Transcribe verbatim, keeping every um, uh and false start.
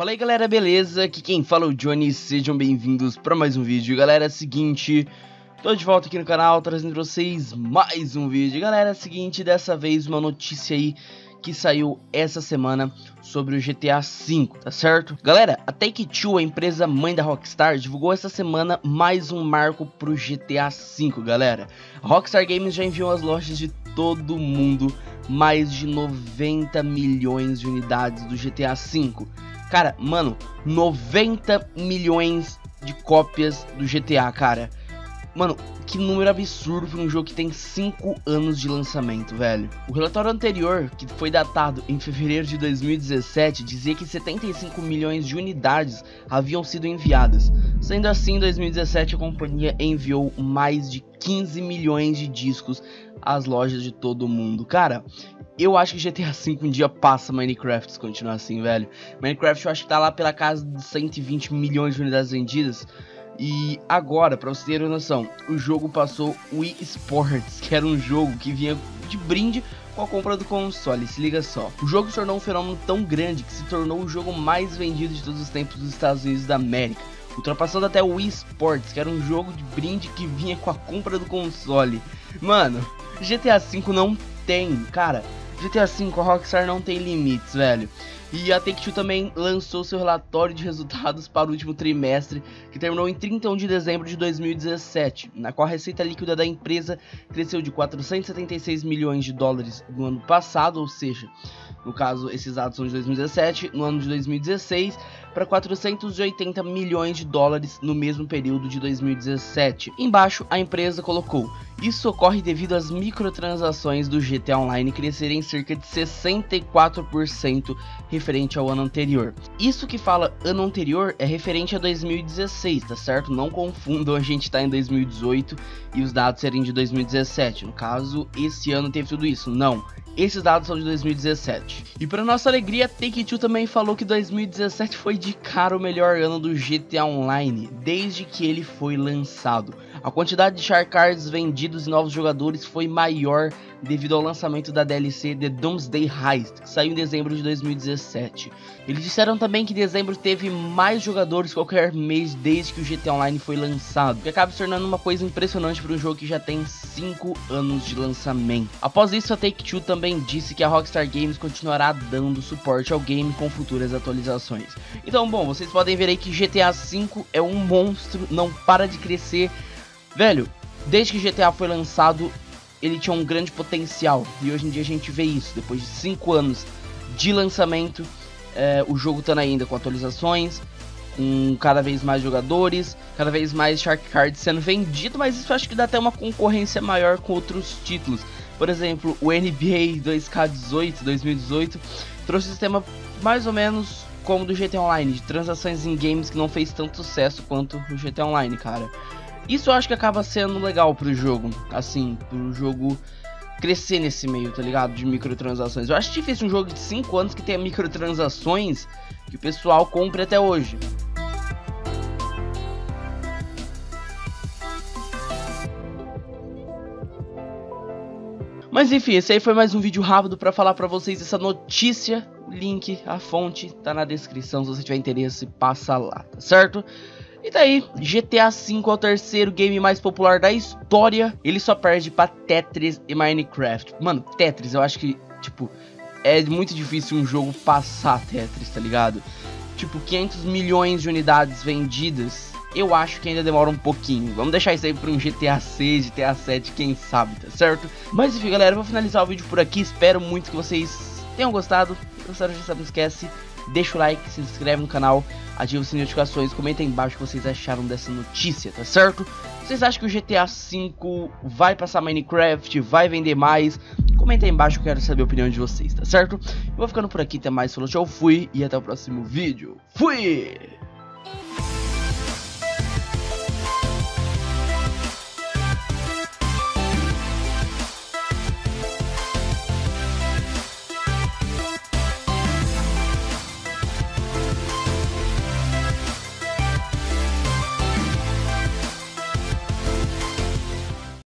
Fala aí galera, beleza? Aqui quem fala é o Johnny, sejam bem-vindos para mais um vídeo. Galera, é o seguinte, tô de volta aqui no canal trazendo pra vocês mais um vídeo. Galera, é o seguinte, dessa vez uma notícia aí que saiu essa semana sobre o G T A cinco, tá certo? Galera, a Take-Two, a empresa mãe da Rockstar, divulgou essa semana mais um marco pro G T A cinco, galera. A Rockstar Games já enviou às lojas de todo mundo mais de noventa milhões de unidades do G T A cinco. Cara, mano, noventa milhões de cópias do G T A, cara. Mano, que número absurdo para um jogo que tem cinco anos de lançamento, velho. O relatório anterior, que foi datado em fevereiro de dois mil e dezessete, dizia que setenta e cinco milhões de unidades haviam sido enviadas. Sendo assim, em dois mil e dezessete a companhia enviou mais de quinze milhões de discos às lojas de todo mundo. Cara, eu acho que G T A cinco um dia passa Minecraft se continuar assim, velho. Minecraft eu acho que tá lá pela casa de cento e vinte milhões de unidades vendidas. E agora, pra vocês terem noção, o jogo passou Wii Sports, que era um jogo que vinha de brinde com a compra do console, se liga só. O jogo se tornou um fenômeno tão grande que se tornou o jogo mais vendido de todos os tempos dos Estados Unidos da América, ultrapassando até o Wii Sports, que era um jogo de brinde que vinha com a compra do console. Mano, G T A cinco não tem, cara. G T A cinco, a Rockstar não tem limites, velho. E a Take-Two também lançou seu relatório de resultados para o último trimestre, que terminou em trinta e um de dezembro de dois mil e dezessete, na qual a receita líquida da empresa cresceu de quatrocentos e setenta e seis milhões de dólares no ano passado, ou seja, no caso esses dados são de dois mil e dezessete, no ano de dois mil e dezesseis, para quatrocentos e oitenta milhões de dólares no mesmo período de dois mil e dezessete. Embaixo, a empresa colocou: isso ocorre devido às microtransações do G T A Online crescerem cerca de sessenta e quatro por cento referente ao ano anterior. Isso que fala ano anterior é referente a dois mil e dezesseis, tá certo? Não confundam, a gente tá em dois mil e dezoito e os dados serem de dois mil e dezessete. No caso, esse ano teve tudo isso. Não, esses dados são de dois mil e dezessete. E para nossa alegria, Take-Two também falou que dois mil e dezessete foi de cara o melhor ano do G T A Online desde que ele foi lançado. A quantidade de Shark Cards vendidos e novos jogadores foi maior devido ao lançamento da D L C The Doomsday Heist, que saiu em dezembro de dois mil e dezessete. Eles disseram também que dezembro teve mais jogadores qualquer mês desde que o G T A Online foi lançado, que acaba se tornando uma coisa impressionante para um jogo que já tem cinco anos de lançamento. Após isso, a Take-Two também disse que a Rockstar Games continuará dando suporte ao game com futuras atualizações. Então, bom, vocês podem ver aí que G T A cinco é um monstro, não para de crescer. Velho, desde que G T A foi lançado, ele tinha um grande potencial, e hoje em dia a gente vê isso. Depois de cinco anos de lançamento, é, o jogo tá ainda com atualizações, com cada vez mais jogadores, cada vez mais Shark Card sendo vendido, mas isso acho que dá até uma concorrência maior com outros títulos. Por exemplo, o N B A dois K dezoito, dois mil e dezoito, trouxe um sistema mais ou menos como o do G T A Online, de transações em games que não fez tanto sucesso quanto o G T A Online, cara. Isso eu acho que acaba sendo legal pro jogo, assim, pro jogo crescer nesse meio, tá ligado? De microtransações. Eu acho difícil um jogo de cinco anos que tenha microtransações que o pessoal compre até hoje. Mas enfim, esse aí foi mais um vídeo rápido pra falar pra vocês essa notícia. O link, a fonte, tá na descrição, se você tiver interesse, passa lá, tá certo? E daí, G T A cinco é o terceiro game mais popular da história. Ele só perde pra Tetris e Minecraft. Mano, Tetris, eu acho que, tipo, é muito difícil um jogo passar Tetris, tá ligado? Tipo, quinhentos milhões de unidades vendidas, eu acho que ainda demora um pouquinho. Vamos deixar isso aí pra um G T A seis, G T A sete, quem sabe, tá certo? Mas enfim, galera, eu vou finalizar o vídeo por aqui. Espero muito que vocês tenham gostado. Se gostaram, já sabe, não esquece. Deixa o like, se inscreve no canal, ativa o sininho de notificações, comenta aí embaixo o que vocês acharam dessa notícia, tá certo? Vocês acham que o G T A cinco vai passar Minecraft, vai vender mais? Comenta aí embaixo, eu quero saber a opinião de vocês, tá certo? Eu vou ficando por aqui, até mais, falou, tchau, fui e até o próximo vídeo. Fui!